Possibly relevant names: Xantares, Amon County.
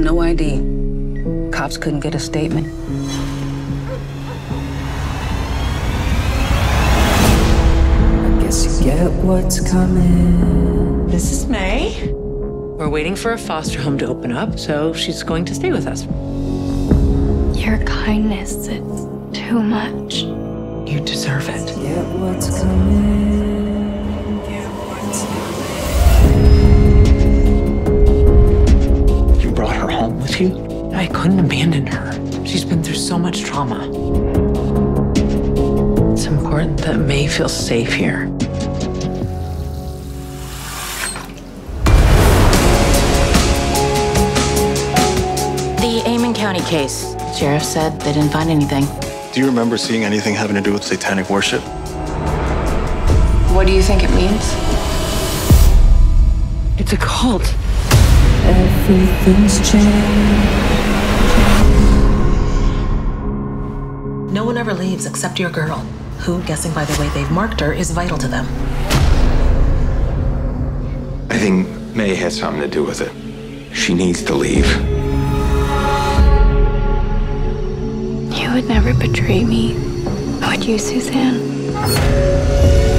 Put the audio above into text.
was no ID. Cops couldn't get a statement. I guess you get what's coming. This is May. We're waiting for a foster home to open up, so she's going to stay with us. Your kindness, it's too much. You deserve it. Get what's coming. Get what's coming. You brought her home with you? I couldn't abandon her. She's been through so much trauma. It's important that May feels safe here. The Amon County case. The sheriff said they didn't find anything. Do you remember seeing anything having to do with satanic worship? What do you think it means? It's a cult. Everything's changed. No one ever leaves except your girl, who, guessing by the way they've marked her, is vital to them. I think May has something to do with it. She needs to leave. You would never betray me, would you, Suzanne?